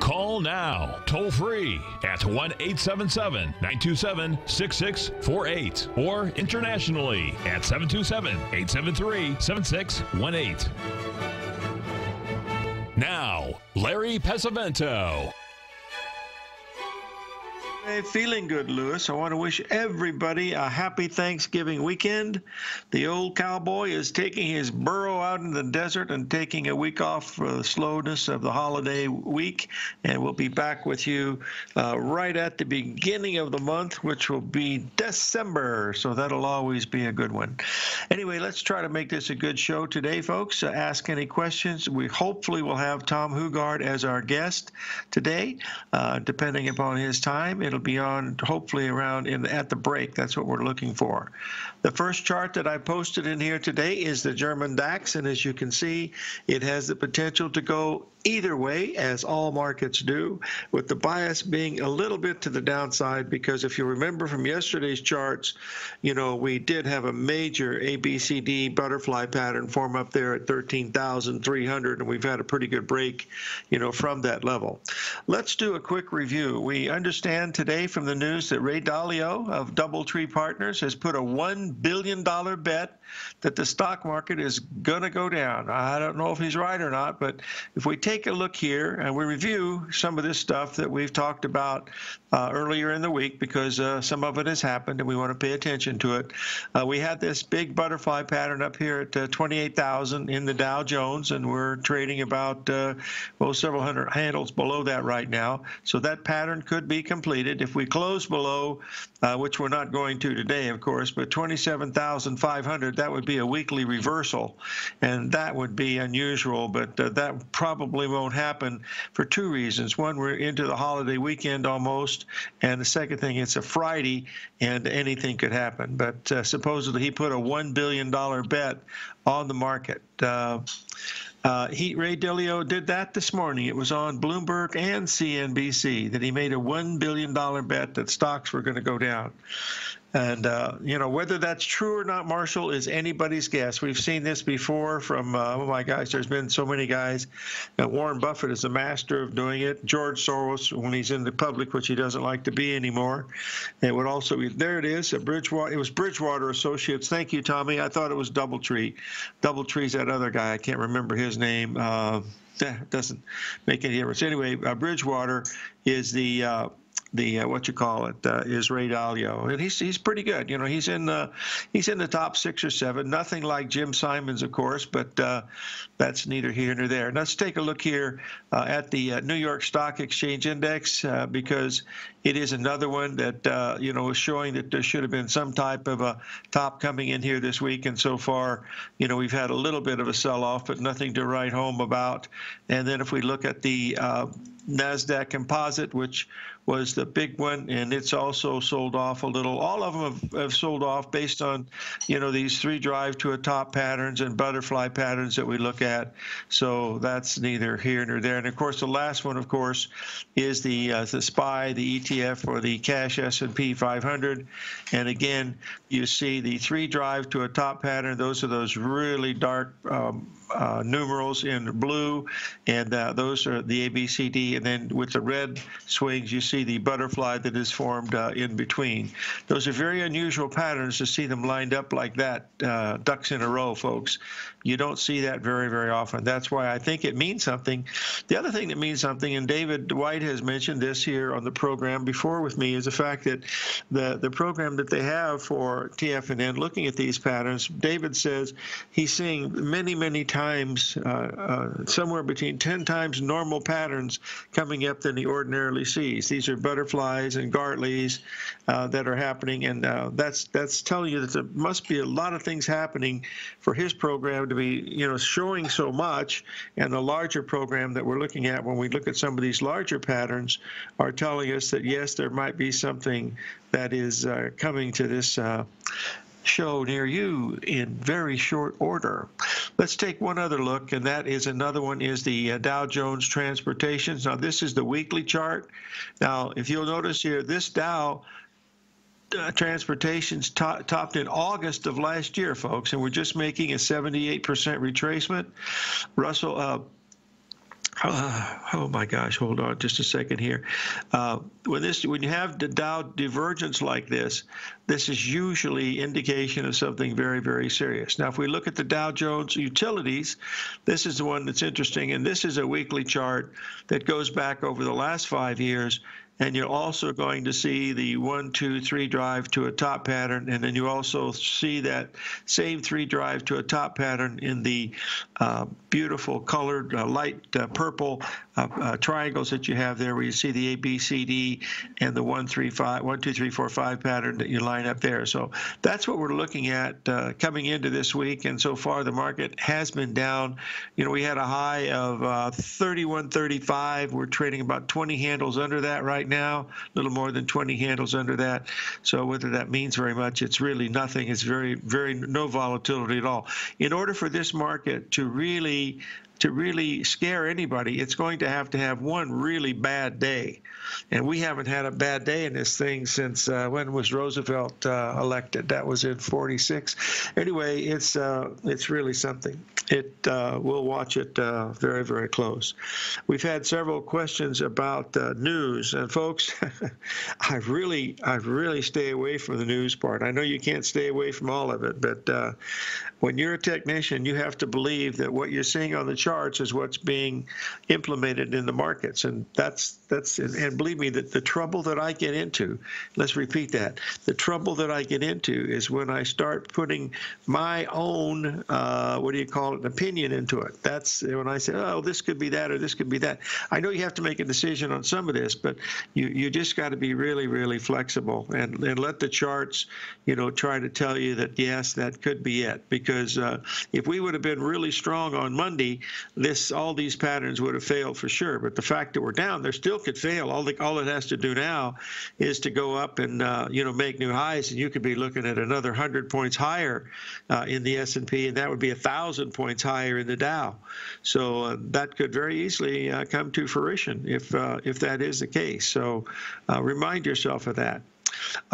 Call now, toll free at 1-877-927-6648 or internationally at 727-873-7618. Now, Larry Pesavento. Hey, feeling good, Lewis. I want to wish everybody a happy Thanksgiving weekend. The old cowboy is taking his burro out in the desert and taking a week off for the slowness of the holiday week. And we'll be back with you right at the beginning of the month, which will be December. So that'll always be a good one. Anyway, let's try to make this a good show today, folks. Ask any questions. We hopefully will have Tom Hougaard as our guest today, depending upon his time. It'll be on hopefully around at the break. That's what we're looking for. The first chart that I posted in here today is the German DAX, and as you can see, it has the potential to go either way, as all markets do, with the bias being a little bit to the downside, because if you remember from yesterday's charts, you know, we did have a major ABCD butterfly pattern form up there at 13,300, and we've had a pretty good break, you know, from that level. Let's do a quick review. We understand today from the news that Ray Dalio of DoubleTree Partners has put a $1 billion bet that the stock market is going to go down. I don't know if he's right or not, but if we take a look here and we review some of this stuff that we've talked about earlier in the week, because some of it has happened and we want to pay attention to it. We had this big butterfly pattern up here at 28,000 in the Dow Jones, and we're trading about several hundred handles below that right now. So that pattern could be completed if we close below, which we're not going to today, of course, but 27,500, that would be a weekly reversal, and that would be unusual, but that probably won't happen for two reasons. One, we're into the holiday weekend almost, and the second thing, it's a Friday, and anything could happen. But supposedly he put a $1 billion bet on the market. Ray Dalio did that this morning. It was on Bloomberg and CNBC that he made a $1 billion bet that stocks were going to go down. And, you know, whether that's true or not, Marshall, is anybody's guess. We've seen this before from, oh, my gosh, there's been so many guys. Warren Buffett is a master of doing it. George Soros, when he's in the public, which he doesn't like to be anymore. It would also be, there it is, it was Bridgewater Associates. Thank you, Tommy. I thought it was DoubleTree. DoubleTree's that other guy. I can't remember his name. That doesn't make any difference. Anyway, Bridgewater is the... is Ray Dalio, and he's pretty good. You know, he's in the top six or seven. Nothing like Jim Simons, of course, but that's neither here nor there. And let's take a look here at the New York Stock Exchange index, because it is another one that you know, is showing that there should have been some type of a top coming in here this week. And so far, you know, we've had a little bit of a sell-off, but nothing to write home about. And then if we look at the Nasdaq Composite, which was the big one, and it's also sold off a little. All of them have sold off based on, you know, these three drive to a top patterns and butterfly patterns that we look at. So that's neither here nor there. And of course, the last one, of course, is the SPY, the ETF, or the cash S&P 500. And again, you see the three drive to a top pattern. Those are those really dark numerals in blue, and those are the ABCD, and then with the red swings you see the butterfly that is formed in between. Those are very unusual patterns to see them lined up like that, ducks in a row, folks. You don't see that very, very often. That's why I think it means something. The other thing that means something, and David White has mentioned this here on the program before with me, is the fact that the program that they have for TFNN looking at these patterns, David says he's seeing many, many times somewhere between 10 times normal patterns coming up than he ordinarily sees. These are butterflies and Gartleys that are happening, and that's telling you that there must be a lot of things happening for his program to be, you know, showing so much. And the larger program that we're looking at, when we look at some of these larger patterns, are telling us that yes, there might be something that is coming to this show near you in very short order. Let's take one other look, and that is another one is the Dow Jones Transportation. Now, this is the weekly chart. Now, if you'll notice here, this Dow Transportation's topped in August of last year, folks, and we're just making a 78% retracement. Russell, oh my gosh, hold on just a second here. When you have the Dow divergence like this, this is usually indication of something very, very serious. Now, if we look at the Dow Jones Utilities, this is the one that's interesting, and this is a weekly chart that goes back over the last 5 years. And you're also going to see the 1, 2, 3 drive to a top pattern, and then you also see that same 3 drive to a top pattern in the beautiful colored light purple triangles that you have there, where you see the ABCD and the 1, 2, 3, 4, 5 pattern that you line up there. So that's what we're looking at coming into this week, and so far the market has been down. You know, we had a high of 31.35. We're trading about 20 handles under that right now, a little more than 20 handles under that. So whether that means very much, it's really nothing. It's very, very no volatility at all. In order for this market to really scare anybody, it's going to have one really bad day. And we haven't had a bad day in this thing since when was Roosevelt elected? That was in 46. Anyway, it's really something. We'll watch it very, very close. We've had several questions about news. And folks, I really stay away from the news part. I know you can't stay away from all of it, but when you're a technician, you have to believe that what you're seeing on the charts is what's being implemented in the markets. And and believe me, that the trouble that I get into, let's repeat that, the trouble that I get into is when I start putting my own, what do you call it, an opinion into it. That's when I say, oh, this could be that or this could be that. I know you have to make a decision on some of this, but you just got to be really, really flexible and let the charts, you know, try to tell you that, yes, that could be it. Because if we would have been really strong on Monday, all these patterns would have failed for sure. But the fact that we're down, they're still could fail. All it has to do now is to go up and you know, make new highs, and you could be looking at another 100 points higher in the S&P, and that would be 1,000 points higher in the Dow. So that could very easily come to fruition if that is the case. So remind yourself of that.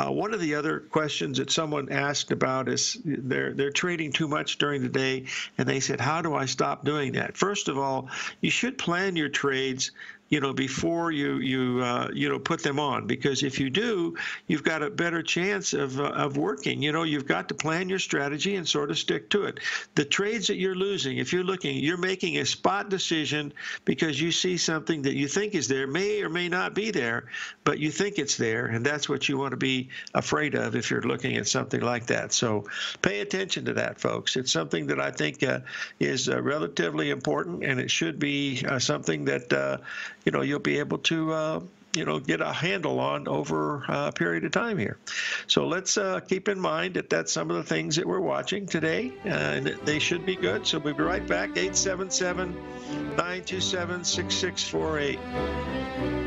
One of the other questions that someone asked about is they're trading too much during the day, and they said, how do I stop doing that? First of all, you should plan your trades, you know, before you put them on, because if you do, you've got a better chance of working. You know, you've got to plan your strategy and sort of stick to it. The trades that you're losing, if you're looking, you're making a spot decision because you see something that you think is there, may or may not be there, but you think it's there, and that's what you want to be afraid of if you're looking at something like that. So pay attention to that, folks. It's something that I think is relatively important, and it should be something that you know, you'll be able to, you know, get a handle on over a period of time here. So let's keep in mind that that's some of the things that we're watching today, and they should be good. So we'll be right back, 877-927-6648.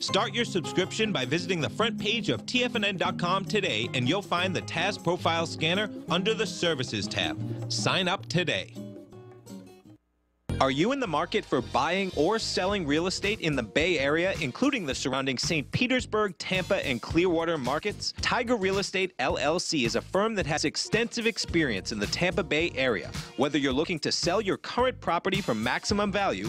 Start your subscription by visiting the front page of TFNN.com today, and you'll find the TAS Profile Scanner under the Services tab. Sign up today. Are you in the market for buying or selling real estate in the Bay Area, including the surrounding St. Petersburg, Tampa, and Clearwater markets? Tiger Real Estate LLC is a firm that has extensive experience in the Tampa Bay Area. Whether you're looking to sell your current property for maximum value,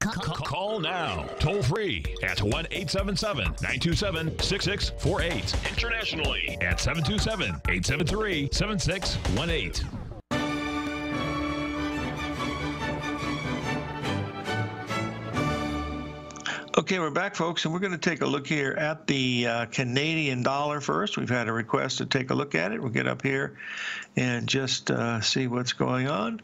Call now, toll free at 1-877-927-6648. Internationally at 727-873-7618. Okay, we're back, folks, and we're going to take a look here at the Canadian dollar first. We've had a request to take a look at it. We'll get up here and just see what's going on.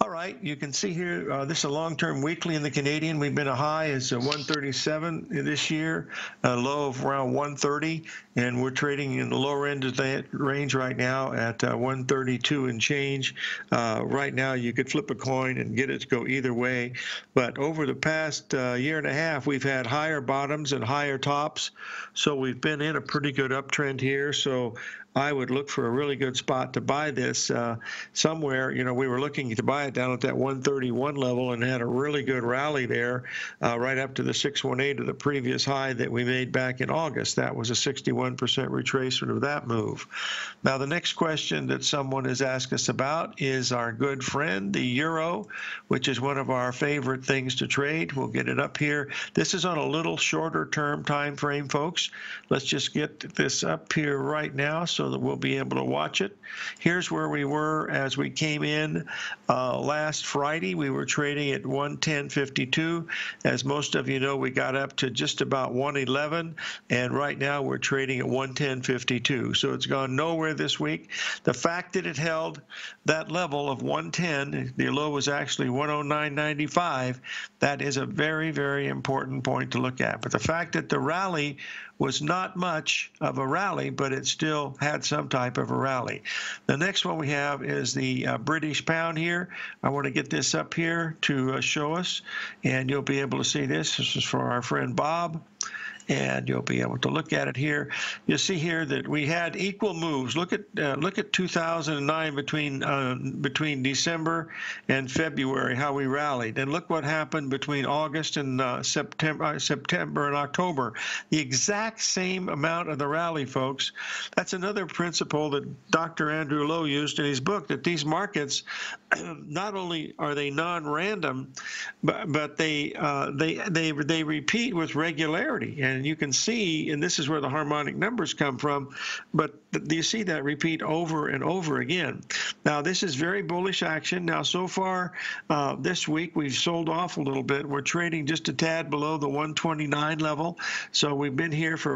All right, you can see here, this is a long-term weekly in the Canadian. We've been a high is 137 this year, a low of around 130, and we're trading in the lower end of that range right now at 132 and change. Right now, you could flip a coin and get it to go either way, but over the past year and a half, we've had higher bottoms and higher tops, so we've been in a pretty good uptrend here. So I would look for a really good spot to buy this somewhere. You know, we were looking to buy it down at that 131 level and had a really good rally there right up to the 618 of the previous high that we made back in August. That was a 61% retracement of that move. Now, the next question that someone has asked us about is our good friend, the euro, which is one of our favorite things to trade. We'll get it up here. This is on a little shorter term time frame, folks. Let's just get this up here right now so that we'll be able to watch it. Here's where we were as we came in last Friday. We were trading at 110.52. As most of you know, we got up to just about 111, and right now we're trading at 110.52. So it's gone nowhere this week. The fact that it held that level of 110, the low was actually 109.95, that is a very, very important point to look at. But the fact that the rally was not much of a rally, but it still had some type of a rally. The next one we have is the British pound here. I want to get this up here to show us, and you'll be able to see this. This is for our friend Bob, and you'll be able to look at it here. You'll see here that we had equal moves. Look at 2009 between December and February, how we rallied, and look what happened between August and September and October. The exact same amount of the rally, folks. That's another principle that Dr. Andrew Lowe used in his book, that these markets, not only are they non-random, but they repeat with regularity. And you can see, and this is where the harmonic numbers come from, but you see that repeat over and over again. Now, this is very bullish action. Now, so far this week, we've sold off a little bit. We're trading just a tad below the 129 level. So we've been here for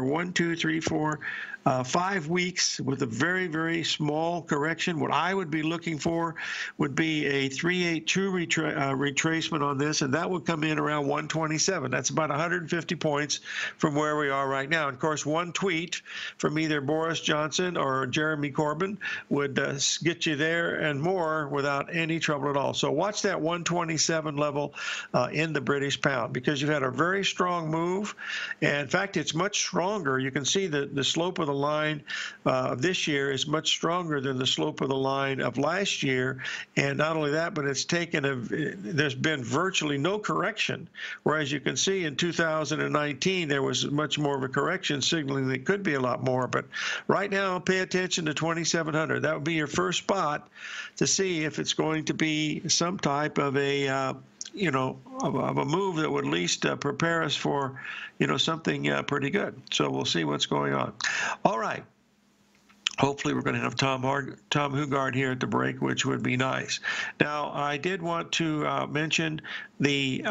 5 weeks with a very, very small correction. What I would be looking for would be a 382 retracement on this, and that would come in around 127. That's about 150 points from where we are right now. And of course, one tweet from either Boris Johnson or Jeremy Corbyn would get you there and more without any trouble at all. So watch that 127 level in the British pound, because you've had a very strong move. And in fact, it's much stronger. You can see the slope of the line this year is much stronger than the slope of the line of last year. And not only that, but it's taken there's been virtually no correction. Whereas you can see in 2019, there was much more of a correction signaling that could be a lot more. But right now, pay attention to 2,700. That would be your first spot to see if it's going to be some type of a, you know, of a move that would at least prepare us for, you know, something pretty good. So we'll see what's going on. All right. Hopefully, we're going to have Tom Hougaard here at the break, which would be nice. Now, I did want to mention the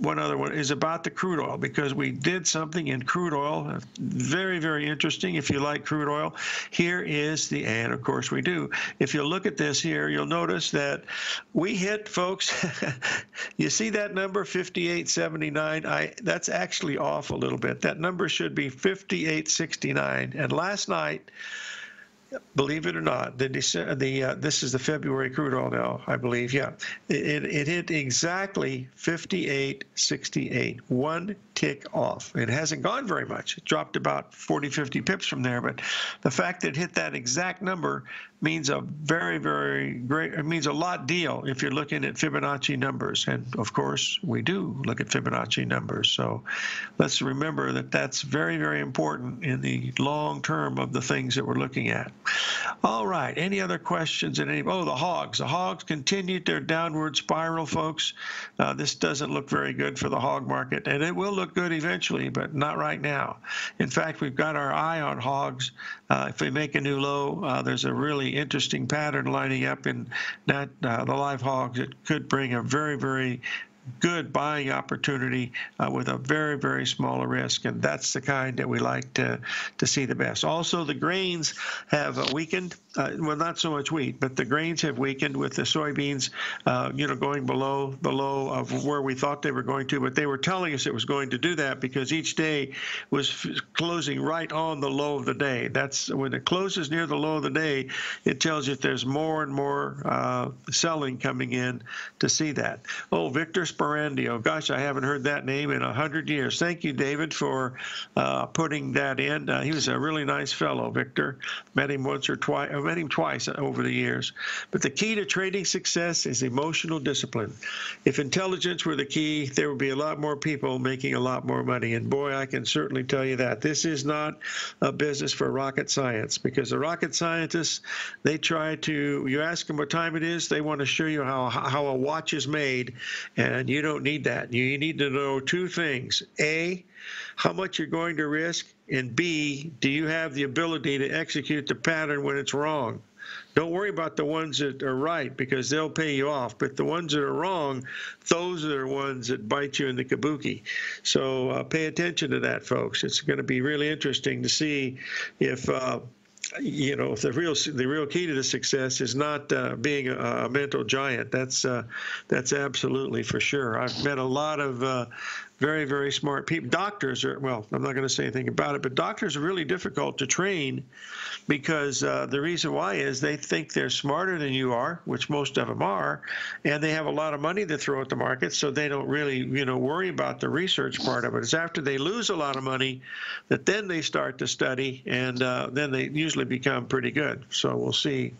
one other one is about the crude oil, because we did something in crude oil. Very, very interesting. If you like crude oil, here is the, and of course we do. If you look at this here, you'll notice that we hit, folks, you see that number 58.79. That's actually off a little bit. That number should be 58.69. And last night, believe it or not, this is the February crude oil now, I believe. Yeah, it hit exactly 58.68, one tick off. It hasn't gone very much. It dropped about 40, 50 pips from there. But the fact that it hit that exact number means a very, very great. It means a lot deal if you're looking at Fibonacci numbers, and of course we do look at Fibonacci numbers. So let's remember that that's very, very important in the long term of the things that we're looking at. All right. Any other questions? Oh, the hogs. The hogs continued their downward spiral, folks. This doesn't look very good for the hog market, and it will look good eventually, but not right now. In fact, we've got our eye on hogs. If we make a new low, there's a really interesting pattern lining up in that the live hogs. It could bring a very, very good buying opportunity with a very, very small risk, and that's the kind that we like to see the best. Also, the grains have weakened. Well, not so much wheat, but the grains have weakened with the soybeans, you know, going below the low of where we thought they were going to. But they were telling us it was going to do that because each day was closing right on the low of the day. That's when it closes near the low of the day, it tells you that there's more and more selling coming in to see that. Oh, Victor Sperandio. Gosh, I haven't heard that name in 100 years. Thank you, David, for putting that in. He was a really nice fellow, Victor. Met him once or twice. I've met him twice over the years. But the key to trading success is emotional discipline. If intelligence were the key, there would be a lot more people making a lot more money. And boy, I can certainly tell you that. This is not a business for rocket science, because the rocket scientists, they try to, you ask them what time it is, they want to show you how a watch is made, and you don't need that. You need to know two things. A, how much you're going to risk, and B, do you have the ability to execute the pattern when it's wrong? Don't worry about the ones that are right, because they'll pay you off. But the ones that are wrong, those are the ones that bite you in the kabuki. So pay attention to that, folks. It's going to be really interesting to see if you know, the real key to the success is not being a mental giant. That's absolutely for sure. I've met a lot of very, very smart people. Doctors are, well, I'm not going to say anything about it, but doctors are really difficult to train, because the reason why is they think they're smarter than you are, which most of them are, and they have a lot of money to throw at the market, so they don't really, you know, worry about the research part of it. It's after they lose a lot of money that then they start to study, and then they usually become pretty good. So we'll see.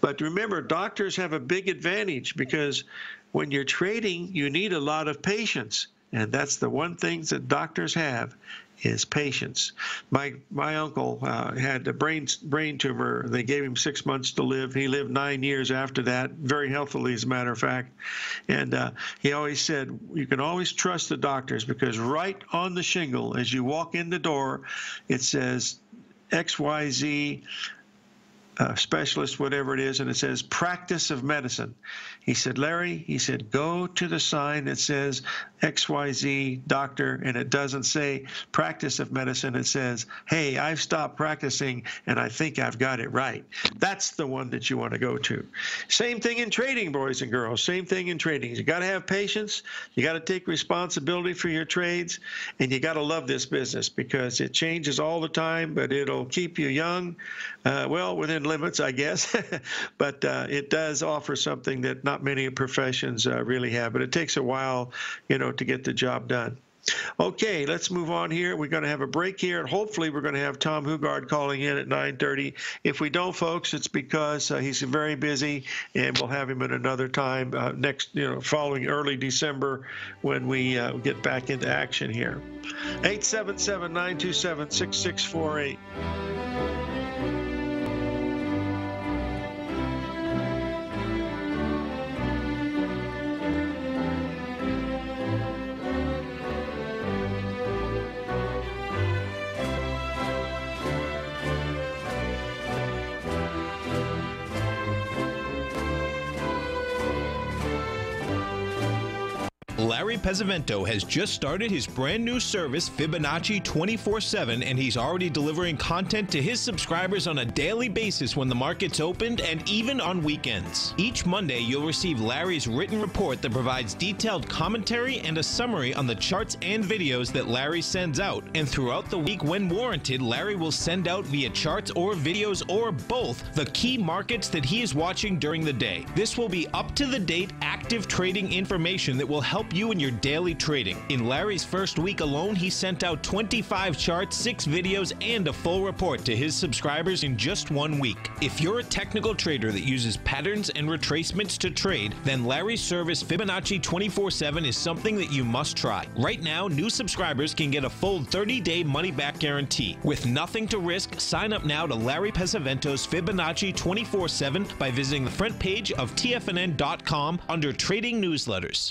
But remember, doctors have a big advantage, because when you're trading, you need a lot of patience. And that's the one thing that doctors have, is patience. My uncle had a brain tumor. They gave him 6 months to live. He lived 9 years after that, very healthily, as a matter of fact. And he always said, you can always trust the doctors, because right on the shingle, as you walk in the door, it says, XYZ specialist, whatever it is, and it says practice of medicine. He said, Larry, he said, go to the sign that says XYZ doctor, and it doesn't say practice of medicine. It says, hey, I've stopped practicing, and I think I've got it right. That's the one that you want to go to. Same thing in trading, boys and girls. Same thing in trading. You got to have patience. You got to take responsibility for your trades, and you got to love this business because it changes all the time, but it'll keep you young, well, within limits, I guess, but it does offer something that not many professions really have, but it takes a while, you know, to get the job done. Okay, let's move on here. We're going to have a break here, and hopefully we're going to have Tom Hougaard calling in at 9:30. If we don't, folks, it's because he's very busy, and we'll have him at another time next, you know, following early December when we get back into action here. 877-927-6648. Larry Pesavento has just started his brand new service, Fibonacci 24/7, and he's already delivering content to his subscribers on a daily basis when the market's opened and even on weekends. Each Monday, you'll receive Larry's written report that provides detailed commentary and a summary on the charts and videos that Larry sends out. And throughout the week, when warranted, Larry will send out via charts or videos or both the key markets that he is watching during the day. This will be up-to-the-date, active trading information that will help you in your daily trading. In Larry's first week alone, he sent out 25 charts, 6 videos, and a full report to his subscribers in just 1 week. If you're a technical trader that uses patterns and retracements to trade, then Larry's service Fibonacci 24/7 is something that you must try. Right now, new subscribers can get a full 30-day money-back guarantee. With nothing to risk, sign up now to Larry Pesavento's Fibonacci 24/7 by visiting the front page of TFNN.com under Trading Newsletters.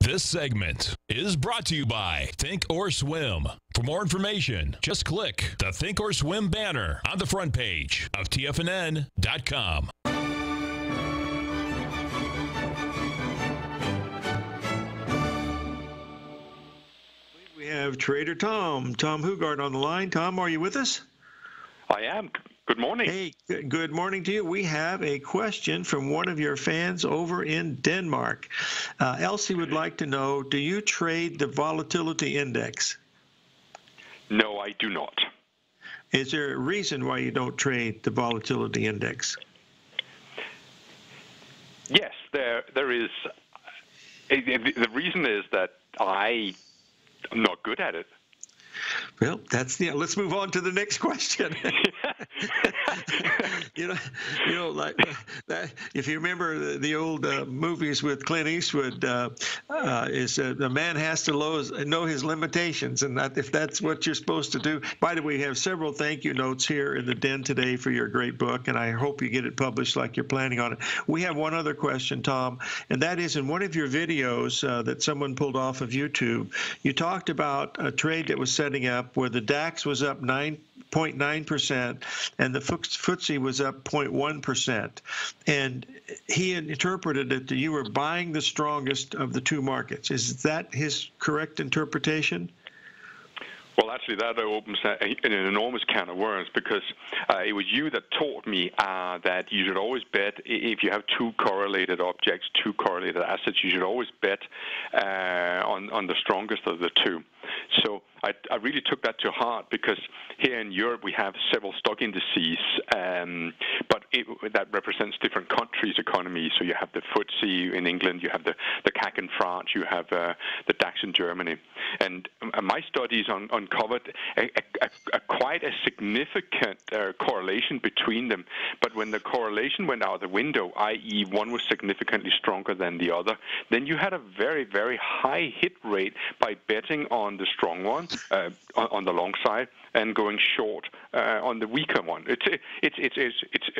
This segment is brought to you by Think or Swim. For more information, just click the Think or Swim banner on the front page of TFNN.com. We have Trader Tom Hougaard on the line. Tom, are you with us? I am. Good morning. Hey, good morning to you. We have a question from one of your fans over in Denmark. Elsie would like to know, do you trade the volatility index? No, I do not. Is there a reason why you don't trade the volatility index? Yes, there is. The reason is that I'm not good at it. Well, that's the. Let's move on to the next question. you know, like that, if you remember the old movies with Clint Eastwood, the man has to know his limitations, and that if that's what you're supposed to do. By the way, we have several thank you notes here in the den today for your great book, and I hope you get it published like you're planning on it. We have one other question, Tom, and that is in one of your videos that someone pulled off of YouTube, you talked about a trade that was setting up where the DAX was up 9.9% and the FTSE was up 0.1%. And he interpreted it that you were buying the strongest of the two markets. Is that his correct interpretation? Well, actually, that opens an enormous can of worms, because it was you that taught me that you should always bet if you have two correlated objects, two correlated assets, you should always bet on the strongest of the two. So I really took that to heart, because here in Europe we have several stock indices, but that represents different countries' economies. So you have the FTSE in England, you have the CAC in France, you have the DAX in Germany. And my studies uncovered quite a significant correlation between them. But when the correlation went out the window, i.e. one was significantly stronger than the other, then you had a very, very high hit rate by betting on the strong one, on the long side, and going short on the weaker one. It's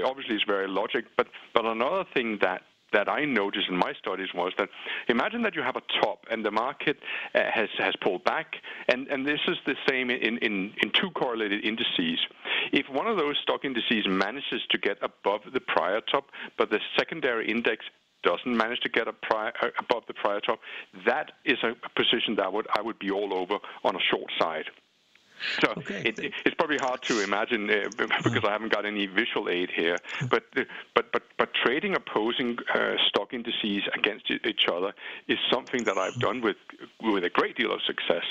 obviously it's very logic, but another thing that I noticed in my studies was that imagine that you have a top and the market has pulled back, and this is the same in two correlated indices. If one of those stock indices manages to get above the prior top, but the secondary index doesn't manage to get above the prior top, that is a position that I would be all over on a short side. So okay. It's probably hard to imagine because I haven't got any visual aid here. But trading opposing stock indices against each other is something that I've done with a great deal of success.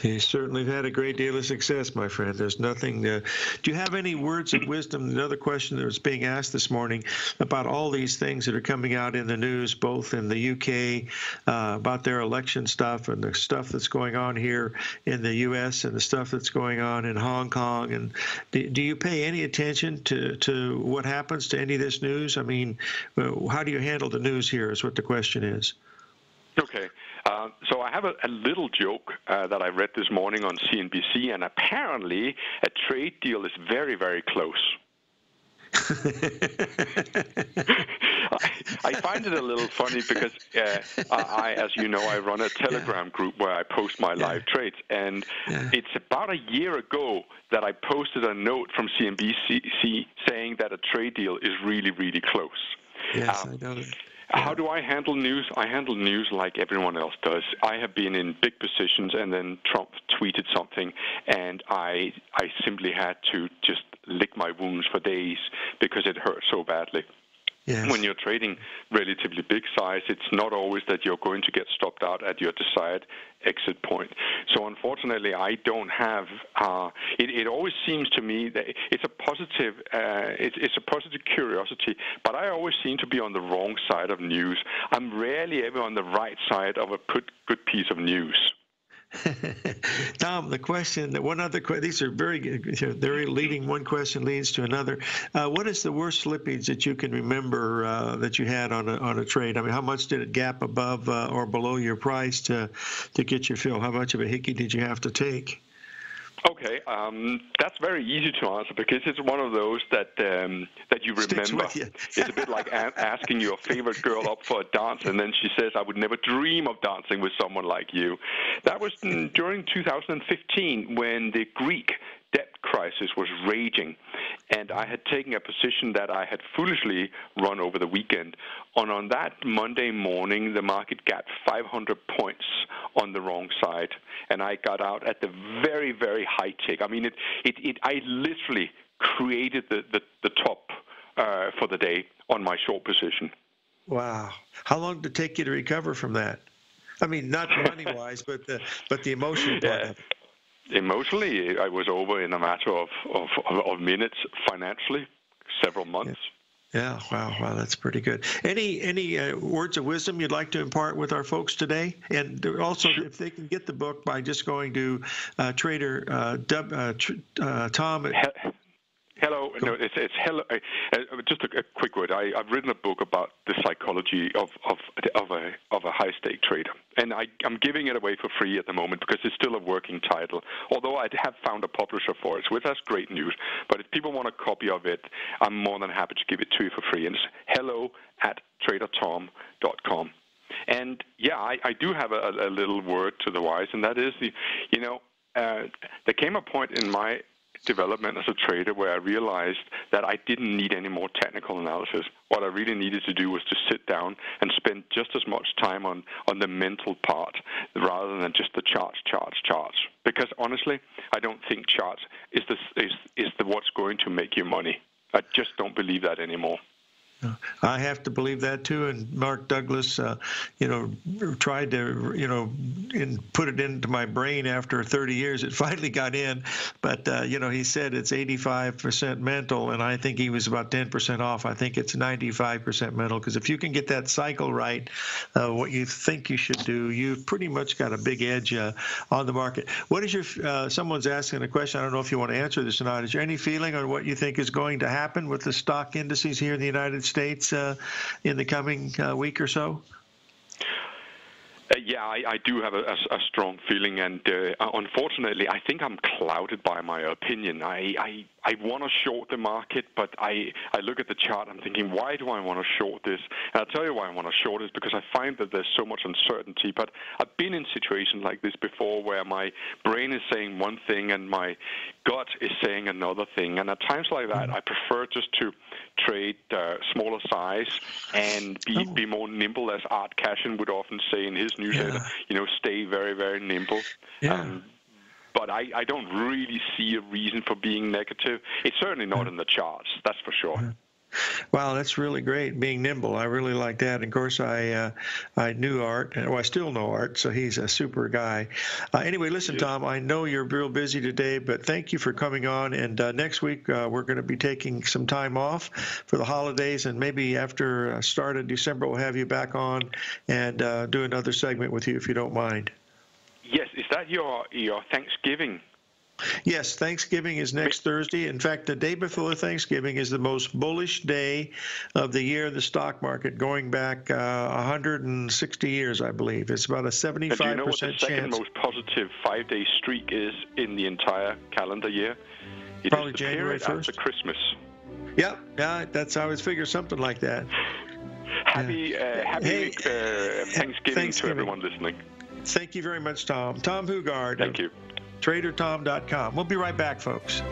You certainly have had a great deal of success, my friend. There's nothing there. Do you have any words of wisdom? Another question that was being asked this morning about all these things that are coming out in the news, both in the UK, about their election stuff and the stuff that's going on here in the U.S. and the stuff that's going on in Hong Kong. And do you pay any attention to what happens to any of this news? I mean, how do you handle the news here is what the question is. Okay. So I have a little joke that I read this morning on CNBC, and apparently a trade deal is very, very close. I find it a little funny because as you know, I run a Telegram group where I post my live trades, and it's about a year ago that I posted a note from CNBC saying that a trade deal is really, really close. Yes, I know. How do I handle news? I handle news like everyone else does. I have been in big positions, and then Trump tweeted something, and I simply had to just lick my wounds for days because it hurt so badly. Yes. When you're trading relatively big size, it's not always that you're going to get stopped out at your desired exit point. So unfortunately, I don't have. It always seems to me that it's a positive. It's a positive curiosity, but I always seem to be on the wrong side of news. I'm rarely ever on the right side of a good piece of news. Tom, the question, one other question, these are very good, they're leading, one question leads to another. What is the worst slippage that you can remember that you had on a trade? I mean, how much did it gap above or below your price to get your fill? How much of a hickey did you have to take? Okay, that's very easy to answer because it's one of those that you remember. You. It's a bit like asking your favorite girl up for a dance, and then she says, "I would never dream of dancing with someone like you." That was during 2015 when the Greek debt crisis was raging, and I had taken a position that I had foolishly run over the weekend. And on that Monday morning, the market gapped 500 points on the wrong side, and I got out at the very, very high tick. I mean, I literally created the top for the day on my short position. Wow. How long did it take you to recover from that? I mean, not money-wise, but the emotional part of it. Emotionally, I was over in a matter of minutes. Financially, several months. Yeah, wow, that's pretty good. Any words of wisdom you'd like to impart with our folks today? And also, if they can get the book by just going to Trader Tom. Hello. No, it's hello. Just a quick word. I've written a book about the psychology of a high-stake trader, and I'm giving it away for free at the moment because it's still a working title, although I have found a publisher for it, so that's great news. But if people want a copy of it, I'm more than happy to give it to you for free, and it's hello@tradertom.com. And, yeah, I do have a little word to the wise, and that is, there came a point in my development as a trader where I realized that I didn't need any more technical analysis. What I really needed to do was to sit down and spend just as much time on the mental part rather than just the charts. Because honestly, I don't think charts is what's going to make you money. I just don't believe that anymore. I have to believe that too. And Mark Douglas, tried to, put it into my brain after 30 years. It finally got in, but he said it's 85% mental, and I think he was about 10% off. I think it's 95% mental, because if you can get that cycle right, what you think you should do, you've pretty much got a big edge on the market. What is your? Someone's asking a question. I don't know if you want to answer this or not. Is there any feeling on what you think is going to happen with the stock indices here in the United States in the coming week or so? I do have a strong feeling, and unfortunately, I think I'm clouded by my opinion. I want to short the market, but I look at the chart, I'm thinking, why do I want to short this? And I'll tell you why I want to short it, because I find that there's so much uncertainty. But I've been in situations like this before where my brain is saying one thing and my gut is saying another thing. And at times like that, I prefer just to trade smaller size and be more nimble, as Art Cashin would often say in his newsletter, stay very, very nimble. Yeah. But I don't really see a reason for being negative. It's certainly not in the charts, that's for sure. Yeah. Wow, that's really great, being nimble. I really like that. And of course, I knew Art. Well, I still know Art, so he's a super guy. Anyway, listen, Tom, I know you're real busy today, but thank you for coming on. And next week, we're going to be taking some time off for the holidays, and maybe after start of December, we'll have you back on and do another segment with you, if you don't mind. Yes. Is that your Thanksgiving? Yes, Thanksgiving is next Thursday. In fact, the day before Thanksgiving is the most bullish day of the year in the stock market, going back 160 years, I believe. It's about a 75% chance. Do you know what the second most positive five-day streak is in the entire calendar year? It probably is the January 1st. After Christmas. Yep, yeah, that's I always figure something like that. Happy Thanksgiving to everyone listening. Thank you very much, Tom. Tom Hougaard. Thank you. TraderTom.com. We'll be right back, folks.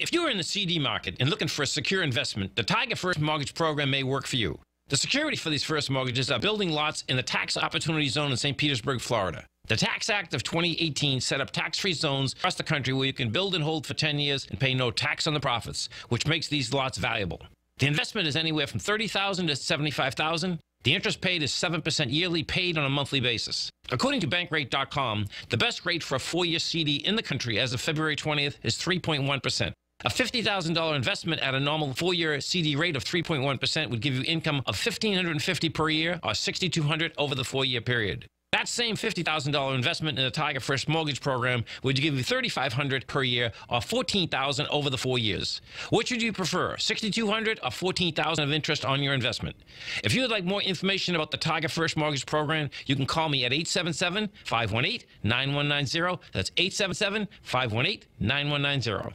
If you're in the CD market and looking for a secure investment, the Tiger First Mortgage Program may work for you. The security for these first mortgages are building lots in the tax opportunity zone in St. Petersburg, Florida. The Tax Act of 2018 set up tax-free zones across the country where you can build and hold for 10 years and pay no tax on the profits, which makes these lots valuable. The investment is anywhere from $30,000 to $75,000. The interest paid is 7% yearly, paid on a monthly basis. According to Bankrate.com, the best rate for a 4-year CD in the country as of February 20th is 3.1%. A $50,000 investment at a normal 4-year CD rate of 3.1% would give you income of $1,550 per year, or $6,200 over the 4-year period. That same $50,000 investment in the Tiger First Mortgage Program would give you $3,500 per year, or $14,000 over the 4 years. Which would you prefer, $6,200 or $14,000 of interest on your investment? If you would like more information about the Tiger First Mortgage Program, you can call me at 877-518-9190. That's 877-518-9190.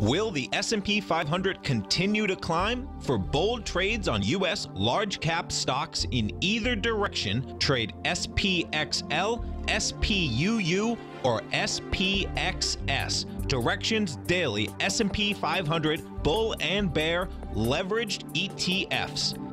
Will the S&P 500 continue to climb? For bold trades on U.S. large-cap stocks in either direction, trade SPXL, SPUU, or SPXS. Directions Daily S&P 500 Bull and Bear Leveraged ETFs.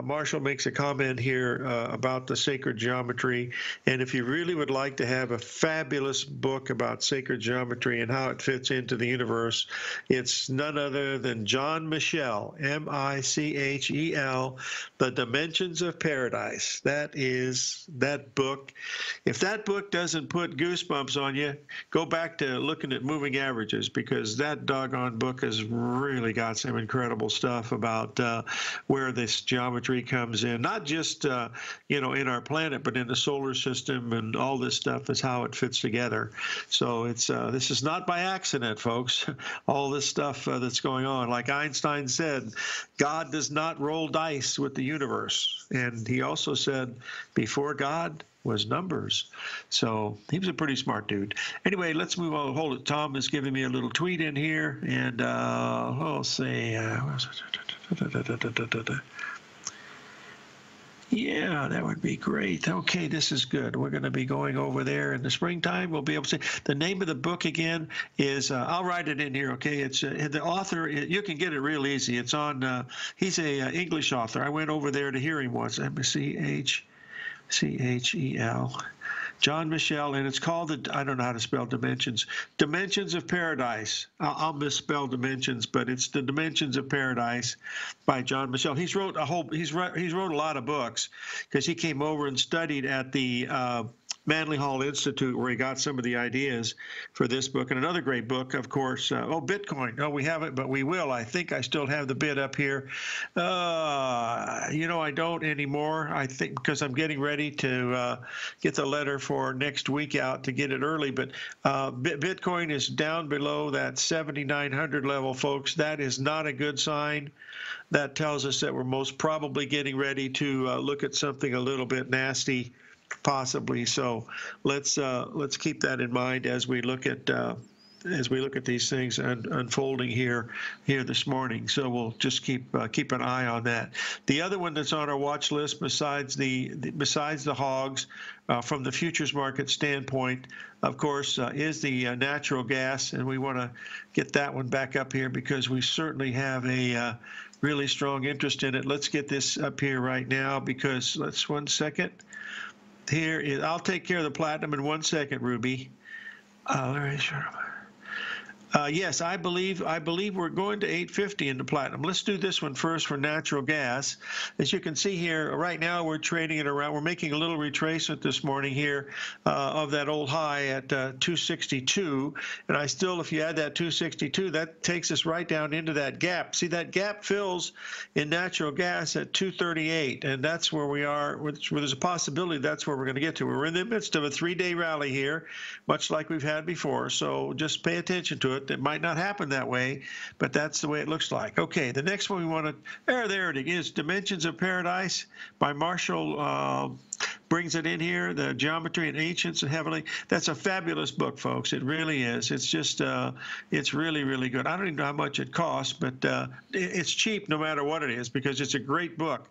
Marshall makes a comment here about the sacred geometry. And if you really would like to have a fabulous book about sacred geometry and how it fits into the universe, it's none other than John Michell, M-I-C-H-E-L, The Dimensions of Paradise. That is that book. If that book doesn't put goosebumps on you, go back to looking at moving averages because that doggone book has really got some incredible stuff about where this geometry comes in, not just, you know, in our planet, but in the solar system and all this stuff is how it fits together. So it's this is not by accident, folks, all this stuff that's going on. Like Einstein said, God does not roll dice with the universe. And he also said, before God was numbers. So he was a pretty smart dude. Anyway, let's move on. Hold it. Tom is giving me a little tweet in here. And we'll see. Yeah, that would be great. Okay, this is good. We're going to be going over there in the springtime. We'll be able to see. The name of the book again is, I'll write it in here, okay? It's the author, you can get it real easy. It's on, he's a English author. I went over there to hear him once. M-C-H-E-L. John Michell, and it's called, I don't know how to spell dimensions, Dimensions of Paradise. I'll misspell dimensions, but it's The Dimensions of Paradise by John Michell. He's wrote a whole, he's wrote a lot of books because he came over and studied at the Manley Hall Institute where he got some of the ideas for this book. And another great book, of course, Bitcoin. No, we haven't, but we will. I think I still have the bid up here. You know, I don't anymore, I think, because I'm getting ready to get the letter for next week out to get it early. But Bitcoin is down below that 7,900 level, folks. That is not a good sign. That tells us that we're most probably getting ready to look at something a little bit nasty. Possibly. So let's keep that in mind as we look at as we look at these things unfolding here this morning. So we'll just keep an eye on that. The other one that's on our watch list, besides the hogs, from the futures market standpoint, of course, is the natural gas, and we want to get that one back up here because we certainly have a really strong interest in it. Let's get this up here right now because let's 1 second. Here is, I'll take care of the platinum in 1 second, Ruby. Larry, sure. Yes, I believe we're going to 850 into platinum. Let's do this one first for natural gas. As you can see here, right now we're trading it around. We're making a little retracement this morning here of that old high at 262. And I still, if you add that 262, that takes us right down into that gap. See, that gap fills in natural gas at 238, and that's where we are. There's a possibility that's where we're going to get to. We're in the midst of a three-day rally here, much like we've had before. So just pay attention to it. That might not happen that way, but that's the way it looks like. Okay, the next one we want to, there it is, Dimensions of Paradise by Marshall. Brings it in here, the Geometry and Ancients and Heavenly. That's a fabulous book, folks. It really is. It's just, it's really, really good. I don't even know how much it costs, but it's cheap no matter what it is because it's a great book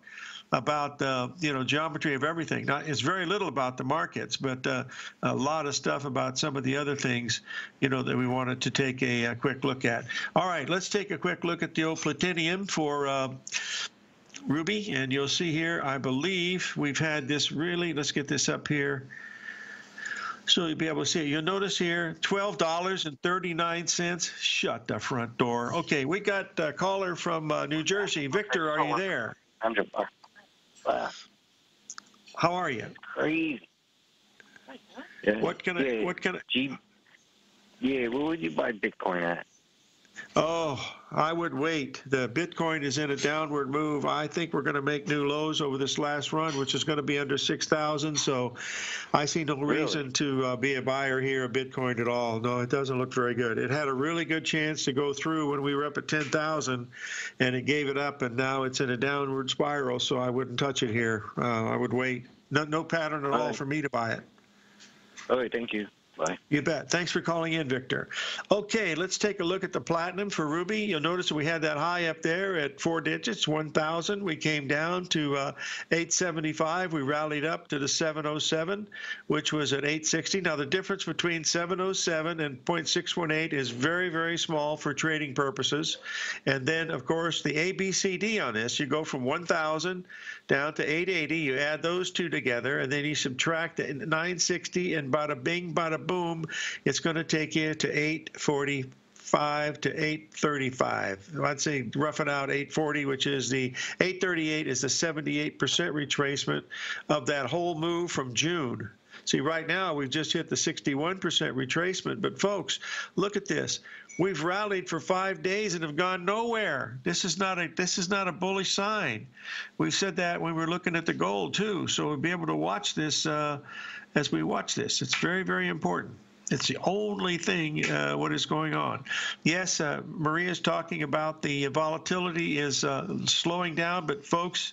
about you know, geometry of everything. Now, it's very little about the markets, but a lot of stuff about some of the other things, you know, that we wanted to take a quick look at. All right, let's take a quick look at the old platinum for Ruby, and you'll see here, I believe we've had this really, let's get this up here. So you'll be able to see it. You'll notice here, $12.39. Shut the front door. Okay, we got a caller from New Jersey. Victor, are you there? How are you? Crazy. Yeah. What would you buy Bitcoin at? Oh, I would wait. The Bitcoin is in a downward move. I think we're going to make new lows over this last run, which is going to be under 6,000. So I see no reason to be a buyer here of Bitcoin at all. No, it doesn't look very good. It had a really good chance to go through when we were up at 10,000, and it gave it up, and now it's in a downward spiral, so I wouldn't touch it here. I would wait. No pattern at all for me to buy it. All right, thank you. Bye. You bet. Thanks for calling in, Victor. Okay, let's take a look at the platinum for Ruby. You'll notice we had that high up there at four digits, 1,000. We came down to 875. We rallied up to the 707, which was at 860. Now, the difference between 707 and 0.618 is very, very small for trading purposes. And then, of course, the ABCD on this, you go from 1,000 down to 880. You add those two together, and then you subtract 960, and bada bing, bada boom, it's going to take you to 845 to 835. I'd say rough it out 840, which is the 838 is the 78% retracement of that whole move from June. See, right now we've just hit the 61% retracement. But folks, look at this. We've rallied for 5 days and have gone nowhere. This is not a bullish sign. We said that when we were looking at the gold too. So we'll be able to watch this as we watch this. It's very, very important. It's the only thing what is going on. Yes, Maria's talking about the volatility is slowing down, but folks,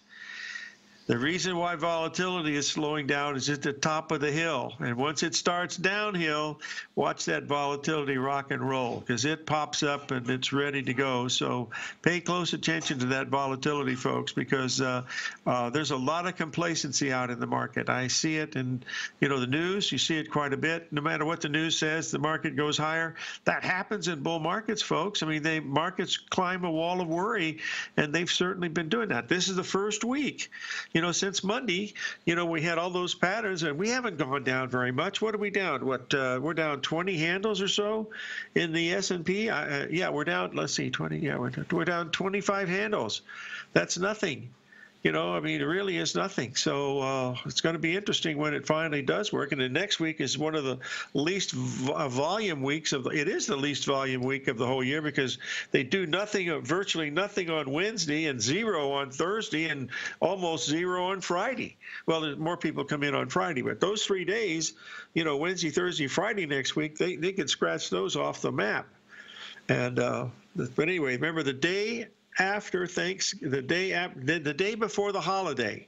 the reason why volatility is slowing down is at the top of the hill. And once it starts downhill, watch that volatility rock and roll because it pops up and it's ready to go. So pay close attention to that volatility, folks, because there's a lot of complacency out in the market. I see it in, you know, the news. You see it quite a bit. No matter what the news says, the market goes higher. That happens in bull markets, folks. I mean, markets climb a wall of worry, and they've certainly been doing that. This is the first week. You know, since Monday, you know, we had all those patterns, and we haven't gone down very much. What are we down? We're down 20 handles or so in the S&P. Yeah, we're down. Let's see, 20. Yeah, we're down 25 handles. That's nothing. You know, I mean, it really is nothing. So it's going to be interesting when it finally does work. And the next week is one of the least volume weeks of. It is the least volume week of the whole year because they do nothing, virtually nothing on Wednesday and zero on Thursday and almost zero on Friday. Well, more people come in on Friday, but those 3 days, you know, Wednesday, Thursday, Friday next week, they can scratch those off the map. And but anyway, remember the day after Thanksgiving, the day before the holiday,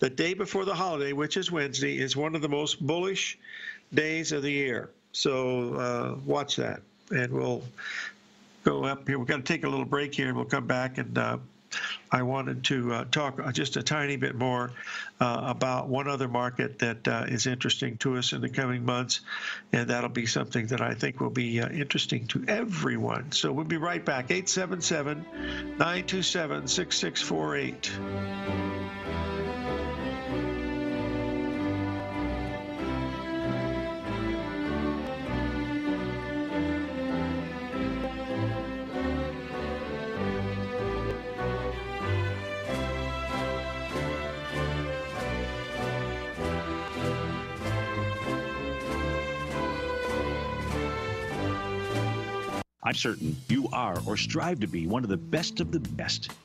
which is Wednesday, is one of the most bullish days of the year. So watch that. and we'll go up here. We're going to take a little break here, and we'll come back. And I wanted to talk just a tiny bit more about one other market that is interesting to us in the coming months, and that'll be something that I think will be interesting to everyone. So we'll be right back. 877-927-6648. I'm certain you are or strive to be one of the best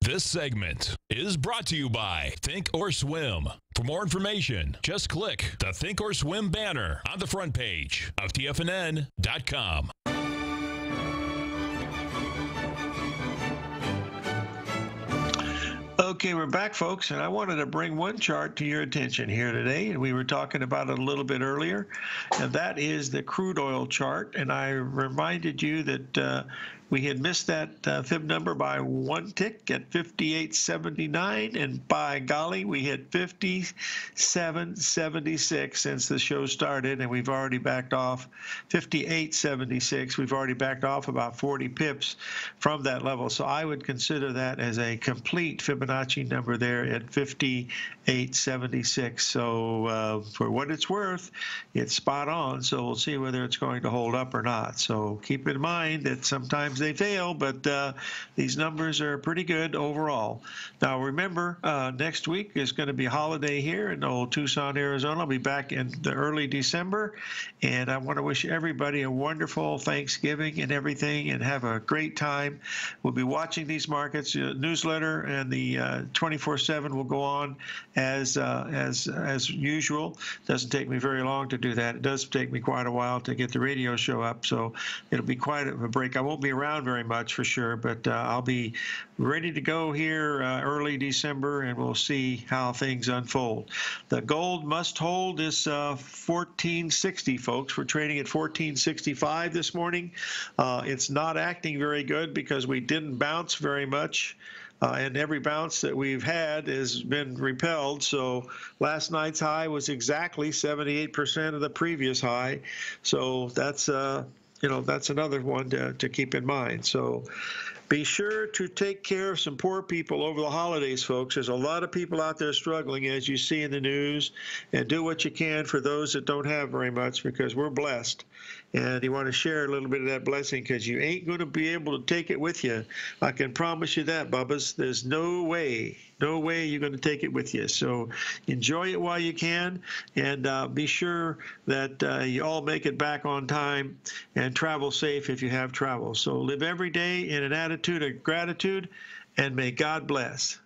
This segment is brought to you by Think or Swim. For more information, just click the Think or Swim banner on the front page of TFNN.com. Okay, we're back, folks, and I wanted to bring one chart to your attention here today, and we were talking about it a little bit earlier, and that is the crude oil chart, and I reminded you that we had missed that fib number by one tick at 58.79, and by golly, we hit 57.76 since the show started, and we've already backed off 58.76. We've already backed off about 40 pips from that level. So I would consider that as a complete Fibonacci number there at 58.76. So for what it's worth, it's spot on. So we'll see whether it's going to hold up or not. So keep in mind that sometimes sometimes they fail, but these numbers are pretty good overall. Now, remember, next week is going to be holiday here in old Tucson, Arizona. I'll be back in the early December, and I want to wish everybody a wonderful Thanksgiving and everything, and have a great time. We'll be watching these markets. Newsletter and the 24/7 will go on as usual. Doesn't take me very long to do that. It does take me quite a while to get the radio show up, so it'll be quite a break. I won't be around very much for sure, but I'll be ready to go here early December, and we'll see how things unfold. The gold must hold is 1460, folks. We're trading at 1465 this morning. It's not acting very good because we didn't bounce very much. And every bounce that we've had has been repelled. So last night's high was exactly 78% of the previous high. So that's you know, that's another one to keep in mind. So be sure to take care of some poor people over the holidays, folks. There's a lot of people out there struggling, as you see in the news, and do what you can for those that don't have very much, because we're blessed. And you want to share a little bit of that blessing, because you ain't going to be able to take it with you. I can promise you that, Bubba's. There's no way. No way you're going to take it with you. So enjoy it while you can, and be sure that you all make it back on time, and travel safe if you have travel. So live every day in an attitude of gratitude, and may God bless.